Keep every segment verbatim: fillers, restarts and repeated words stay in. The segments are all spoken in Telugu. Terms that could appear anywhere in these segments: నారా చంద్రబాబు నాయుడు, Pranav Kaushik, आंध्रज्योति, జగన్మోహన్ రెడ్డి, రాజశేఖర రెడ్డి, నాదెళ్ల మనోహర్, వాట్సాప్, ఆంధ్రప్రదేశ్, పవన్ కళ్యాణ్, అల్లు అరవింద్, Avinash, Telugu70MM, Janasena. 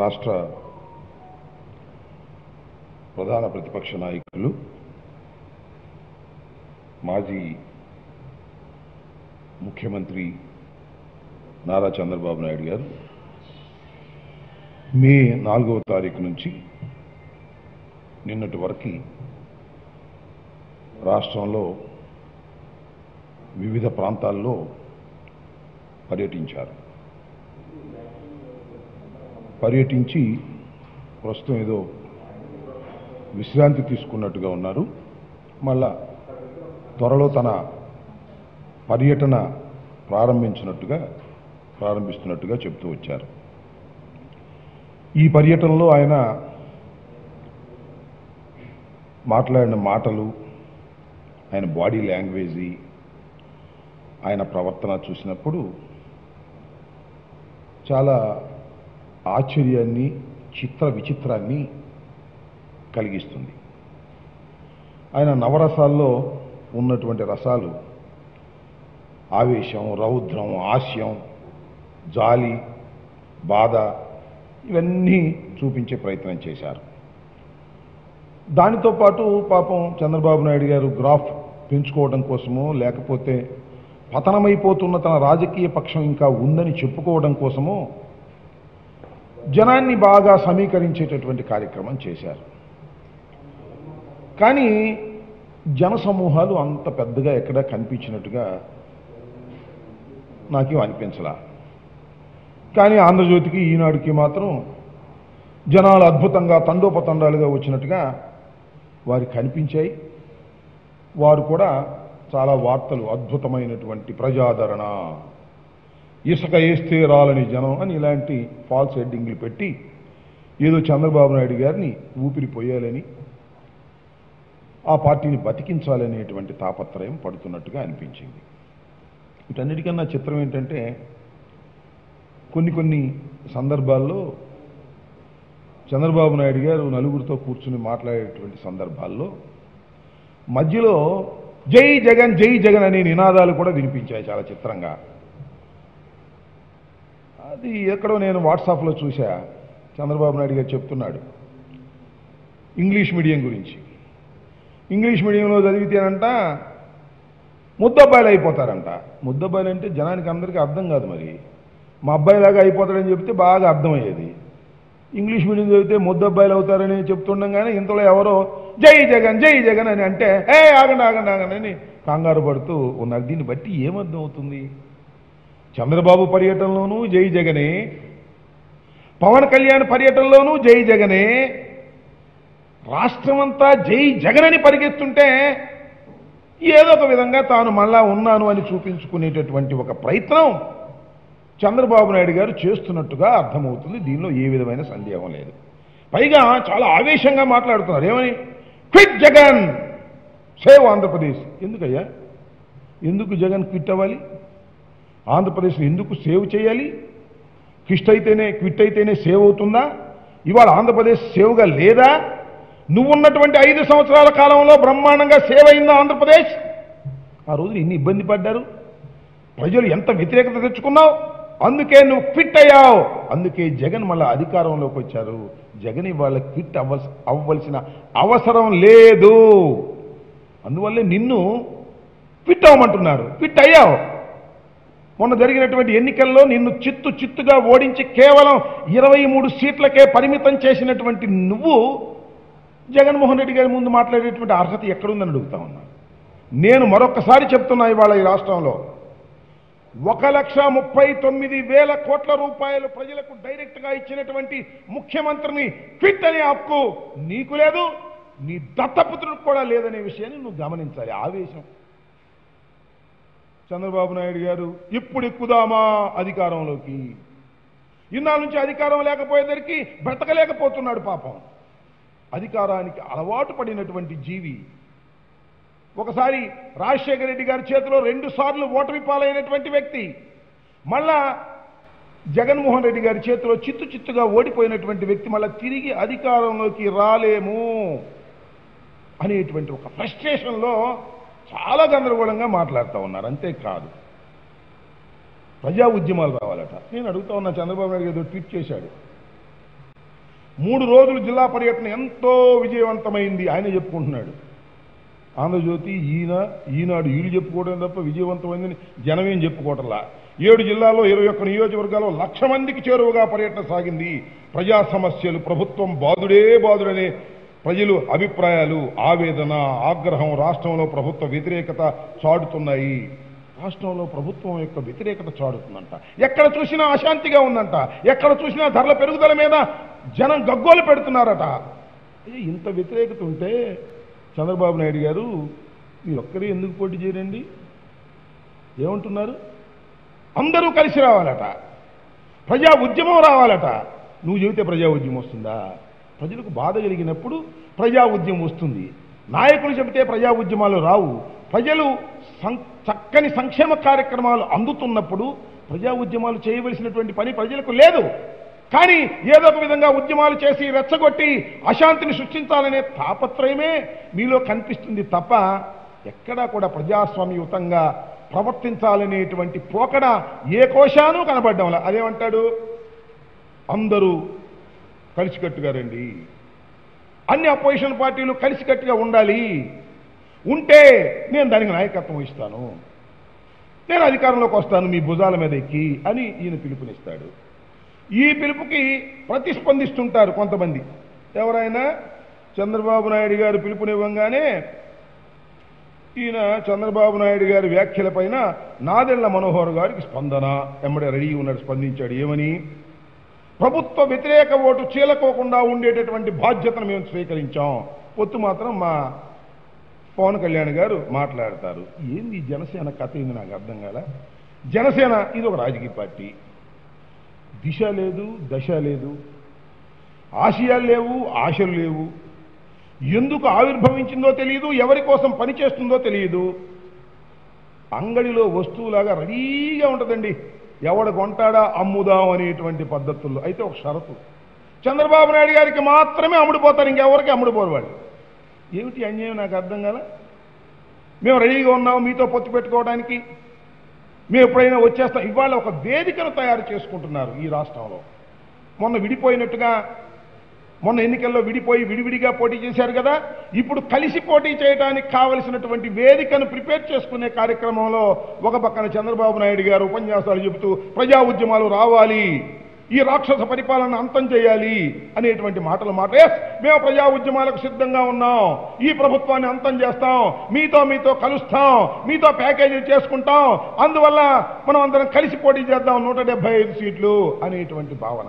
రాష్ట్ర ప్రధాన ప్రతిపక్ష నాయకులు మాజీ ముఖ్యమంత్రి నారా చంద్రబాబు నాయుడు గారు మే నాలుగవ తారీఖు నుంచి నిన్నటి వరకు రాష్ట్రంలో వివిధ ప్రాంతాల్లో పర్యటించారు పర్యటించి ప్రస్తుతం ఏదో విశ్రాంతి తీసుకున్నట్టుగా ఉన్నారు మళ్ళా త్వరలో తన పర్యటన ప్రారంభించినట్టుగా ప్రారంభిస్తున్నట్టుగా చెప్తూ వచ్చారు ఈ పర్యటనలో ఆయన మాట్లాడిన మాటలు ఆయన బాడీ లాంగ్వేజీ ఆయన ప్రవర్తన చూసినప్పుడు చాలా ఆశ్చర్యాన్ని చిత్ర విచిత్రాన్ని కలిగిస్తుంది ఆయన నవరసాల్లో ఉన్నటువంటి రసాలు ఆవేశం రౌద్రం హాస్యం జాలి బాధ ఇవన్నీ చూపించే ప్రయత్నం చేశారు దానితో పాటు పాపం చంద్రబాబు నాయుడు గారు గ్రాఫ్ పెంచుకోవడం కోసమో లేకపోతే పతనమైపోతున్న తన రాజకీయ పక్షం ఇంకా ఉందని చెప్పుకోవడం కోసమో జనాన్ని బాగా సమీకరించేటటువంటి కార్యక్రమం చేశారు కానీ జన సమూహాలు అంత పెద్దగా ఎక్కడా కనిపించినట్టుగా నాకేం అనిపించలా కానీ ఆంధ్రజ్యోతికి ఈనాడుకి మాత్రం జనాలు అద్భుతంగా తండోపతండాలుగా వచ్చినట్టుగా వారు కనిపించాయి వారు కూడా చాలా వార్తలు అద్భుతమైనటువంటి ప్రజాదరణ ఇసుక వేస్తే రాలని జనం అని ఇలాంటి ఫాల్స్ హెడ్డింగ్లు పెట్టి ఏదో చంద్రబాబు నాయుడు గారిని ఊపిరిపోయాలని ఆ పార్టీని బతికించాలనేటువంటి తాపత్రయం పడుతున్నట్టుగా అనిపించింది వీటన్నిటికన్నా చిత్రం ఏంటంటే కొన్ని కొన్ని సందర్భాల్లో చంద్రబాబు నాయుడు గారు నలుగురితో కూర్చుని మాట్లాడేటువంటి సందర్భాల్లో మధ్యలో జై జగన్ జై జగన్ అనే నినాదాలు కూడా వినిపించాయి చాలా చిత్రంగా అది ఎక్కడో నేను వాట్సాప్లో చూశా చంద్రబాబు నాయుడు గారు చెప్తున్నాడు ఇంగ్లీష్ మీడియం గురించి ఇంగ్లీష్ మీడియంలో చదివితేనంట ముద్దబ్బాయిలు అయిపోతారంట ముద్దబ్బాయిలు అంటే జనానికి అందరికీ అర్థం కాదు మరి మా అబ్బాయిలాగా అయిపోతాడని చెప్తే బాగా అర్థమయ్యేది ఇంగ్లీష్ మీడియం చదివితే ముద్దబ్బాయిలు అవుతారని చెప్తుండగానే ఇంతలో ఎవరో జై జగన్ జై జగన్ అని అంటే ఏ ఆగండి ఆగండి ఆగండి అని కంగారు పడుతూ ఉన్నారు దీన్ని బట్టి ఏమర్థం అవుతుంది చంద్రబాబు పర్యటనలోనూ జై జగనే పవన్ కళ్యాణ్ పర్యటనలోనూ జై జగనే రాష్ట్రమంతా జై జగనని పరిగెత్తుంటే ఏదో ఒక విధంగా తాను మళ్ళా ఉన్నాను అని చూపించుకునేటటువంటి ఒక ప్రయత్నం చంద్రబాబు నాయుడు గారు చేస్తున్నట్టుగా అర్థమవుతుంది దీనిలో ఏ విధమైన సందేహం లేదు పైగా చాలా ఆవేశంగా మాట్లాడుతున్నారు ఏమని క్విట్ జగన్ సేవ్ ఆంధ్రప్రదేశ్ ఎందుకయ్యా ఎందుకు జగన్ క్విట్ అవ్వాలి ఆంధ్రప్రదేశ్ని ఎందుకు సేవ్ చేయాలి క్విట్ అయితేనే క్విట్ అయితేనే సేవ్ అవుతుందా ఇవాళ ఆంధ్రప్రదేశ్ సేవ్గా లేదా నువ్వున్నటువంటి ఐదు సంవత్సరాల కాలంలో బ్రహ్మాండంగా సేవ్ అయిందా ఆంధ్రప్రదేశ్ ఆ రోజున ఇన్ని ఇబ్బంది పడ్డారు ప్రజలు ఎంత వ్యతిరేకత తెచ్చుకున్నావు అందుకే నువ్వు క్విట్ అయ్యావు అందుకే జగన్ మళ్ళీ అధికారంలోకి వచ్చారు జగన్ ఇవాళ క్విట్ అవ్వల్ అవ్వవలసిన అవసరం లేదు అందువల్లే నిన్ను క్విట్ అవ్వమంటున్నారు క్విట్ అయ్యావు మొన్న జరిగినటువంటి ఎన్నికల్లో నిన్ను చిత్తు చిత్తుగా ఓడించి కేవలం ఇరవై మూడు సీట్లకే పరిమితం చేసినటువంటి నువ్వు జగన్మోహన్ రెడ్డి గారి ముందు మాట్లాడేటువంటి అర్హత ఎక్కడుందని అడుగుతా ఉన్నా నేను మరొకసారి చెప్తున్నా ఇవాళ ఈ రాష్ట్రంలో ఒక లక్ష ముప్పై తొమ్మిది వేల కోట్ల రూపాయలు ప్రజలకు డైరెక్ట్గా ఇచ్చినటువంటి ముఖ్యమంత్రిని క్విట్ అనే హక్కు నీకు లేదు నీ దత్తపుత్రుడికి కూడా లేదనే విషయాన్ని నువ్వు గమనించాలి ఆవేశం చంద్రబాబు నాయుడు గారు ఇప్పుడు ఎక్కుదామా అధికారంలోకి ఇన్నాళ్ళ నుంచి అధికారం లేకపోయేసరికి బ్రతకలేకపోతున్నాడు పాపం అధికారానికి అలవాటు పడినటువంటి జీవి ఒకసారి రాజశేఖర రెడ్డి గారి చేతిలో రెండు సార్లు ఓటమి పాలైనటువంటి వ్యక్తి మళ్ళా జగన్మోహన్ రెడ్డి గారి చేతిలో చిత్తు చిత్తుగా ఓడిపోయినటువంటి వ్యక్తి మళ్ళా తిరిగి అధికారంలోకి రాలేము అనేటువంటి ఒక ఫ్రస్ట్రేషన్లో చాలా గందరగోళంగా మాట్లాడుతూ ఉన్నారు అంతేకాదు ప్రజా ఉద్యమాలు రావాలట నేను అడుగుతా ఉన్నా చంద్రబాబు నాయుడు గారు ట్వీట్ చేశాడు మూడు రోజుల జిల్లా పర్యటన ఎంతో విజయవంతమైంది ఆయన చెప్పుకుంటున్నాడు. ఆంధ్రజ్యోతి ఈన ఈనాడు వీళ్ళు చెప్పుకోవడం తప్ప విజయవంతమైందని జనం ఏం చెప్పుకోవట్లా. ఏడు జిల్లాల్లో ఇరవై ఒక్క నియోజకవర్గాల్లో లక్ష మందికి చేరువగా పర్యటన సాగింది. ప్రజా సమస్యలు, ప్రభుత్వం బాదుడే బాదుడనే ప్రజలు అభిప్రాయాలు, ఆవేదన, ఆగ్రహం, రాష్ట్రంలో ప్రభుత్వ వ్యతిరేకత చాటుతున్నాయి. రాష్ట్రంలో ప్రభుత్వం యొక్క వ్యతిరేకత చాటుతుందంట. ఎక్కడ చూసినా అశాంతిగా ఉందంట. ఎక్కడ చూసినా ధరల పెరుగుదల మీద జనం గగ్గోలు పెడుతున్నారట. ఇంత వ్యతిరేకత ఉంటే చంద్రబాబు నాయుడు గారు మీరొక్కరే ఎందుకు పోటీ చేయరండి? ఏమంటున్నారు? అందరూ కలిసి రావాలట, ప్రజా ఉద్యమం రావాలట. నువ్వు చెబితే ప్రజా ఉద్యమం వస్తుందా? ప్రజలకు బాధ కలిగినప్పుడు ప్రజా ఉద్యమం వస్తుంది. నాయకులు చెబితే ప్రజా ఉద్యమాలు రావు. ప్రజలు సం చక్కని సంక్షేమ కార్యక్రమాలు అందుతున్నప్పుడు ప్రజా ఉద్యమాలు చేయవలసినటువంటి పని ప్రజలకు లేదు. కానీ ఏదో ఒక విధంగా ఉద్యమాలు చేసి రెచ్చగొట్టి అశాంతిని సృష్టించాలనే తాపత్రయమే మీలో కనిపిస్తుంది తప్ప ఎక్కడా కూడా ప్రజాస్వామ్యయుతంగా ప్రవర్తించాలనేటువంటి పోకడ ఏ కోశానూ కనబడ్డంలా. అదేమంటాడు? అందరూ కలిసికట్టుగా రండి, అన్ని అపోజిషన్ పార్టీలు కలిసికట్టుగా ఉండాలి, ఉంటే నేను దానికి నాయకత్వం ఇస్తాను, నేను అధికారంలోకి వస్తాను మీ భుజాల మీద ఎక్కి అని ఈయన పిలుపునిస్తాడు. ఈ పిలుపుకి ప్రతిస్పందిస్తుంటారు కొంతమంది. ఎవరైనా చంద్రబాబు నాయుడు గారు పిలుపునివ్వంగానే ఈయన చంద్రబాబు నాయుడు గారి వ్యాఖ్యల పైన నాదెళ్ల మనోహర్ గారికి స్పందన ఎమ్మడే రెడీ ఉన్నాడు. స్పందించాడు. ఏమని? ప్రభుత్వ వ్యతిరేక ఓటు చీలకోకుండా ఉండేటటువంటి బాధ్యతను మేము స్వీకరించాం, పొత్తు మాత్రం మా పవన్ కళ్యాణ్ గారు మాట్లాడతారు. ఏంది జనసేన కథ? ఏంది నాకు అర్థం కాల. జనసేన ఇది ఒక రాజకీయ పార్టీ, దిశ లేదు, దశ లేదు, ఆశయాలు లేవు, ఆశలు లేవు, ఎందుకు ఆవిర్భవించిందో తెలియదు, ఎవరి కోసం పనిచేస్తుందో తెలియదు. అంగడిలో వస్తువులాగా రెడీగా ఉంటుందండి, ఎవడ కొంటాడా అమ్ముదాం అనేటువంటి పద్ధతుల్లో. అయితే ఒక షరతు, చంద్రబాబు నాయుడు గారికి మాత్రమే అమ్ముడిపోతారు, ఇంకెవరికి అమ్ముడుపోరు వాళ్ళు. ఏమిటి అన్యాయం? నాకు అర్థం కాల. మేము రెడీగా ఉన్నాము మీతో పొత్తు పెట్టుకోవడానికి, మేము ఎప్పుడైనా వచ్చేస్తాం. ఇవాళ ఒక వేదికను తయారు చేసుకుంటున్నారు ఈ రాష్ట్రంలో. మొన్న విడిపోయినట్టుగా, మొన్న ఎన్నికల్లో విడిపోయి విడివిడిగా పోటీ చేశారు కదా, ఇప్పుడు కలిసి పోటీ చేయడానికి కావలసినటువంటి వేదికను ప్రిపేర్ చేసుకునే కార్యక్రమంలో ఒక పక్కన చంద్రబాబు నాయుడు గారు ఉపన్యాసాలు చెబుతూ ప్రజా ఉద్యమాలు రావాలి, ఈ రాక్షస పరిపాలన అంతం చేయాలి అనేటువంటి మాటలు మాట్లా. మేము ప్రజా ఉద్యమాలకు సిద్ధంగా ఉన్నాం, ఈ ప్రభుత్వాన్ని అంతం చేస్తాం, మీతో మీతో కలుస్తాం, మీతో ప్యాకేజీలు చేసుకుంటాం, అందువల్ల మనం అందరం కలిసి పోటీ చేద్దాం నూట డెబ్బై ఐదు సీట్లు అనేటువంటి భావన.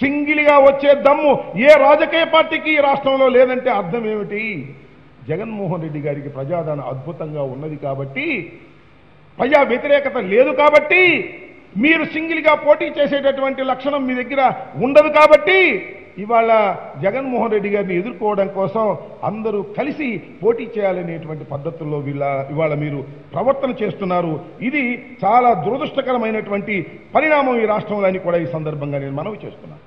సింగిల్గా వచ్చే దమ్ము ఏ రాజకీయ పార్టీకి ఈ రాష్ట్రంలో లేదంటే అర్థం ఏమిటి? జగన్మోహన్ రెడ్డి గారికి ప్రజాదరణ అద్భుతంగా ఉన్నది కాబట్టి, ప్రజా వ్యతిరేకత లేదు కాబట్టి, మీరు సింగిల్గా పోటీ చేసేటటువంటి లక్షణం మీ దగ్గర ఉండదు కాబట్టి, ఇవాళ జగన్మోహన్ రెడ్డి గారిని ఎదుర్కోవడం కోసం అందరూ కలిసి పోటీ చేయాలనేటువంటి పద్ధతుల్లో వీళ్ళ ఇవాళ మీరు ప్రవర్తన చేస్తున్నారు. ఇది చాలా దురదృష్టకరమైనటువంటి పరిణామం ఈ రాష్ట్రంలో అని కూడా ఈ సందర్భంగా నేను మనవి చేస్తున్నాను.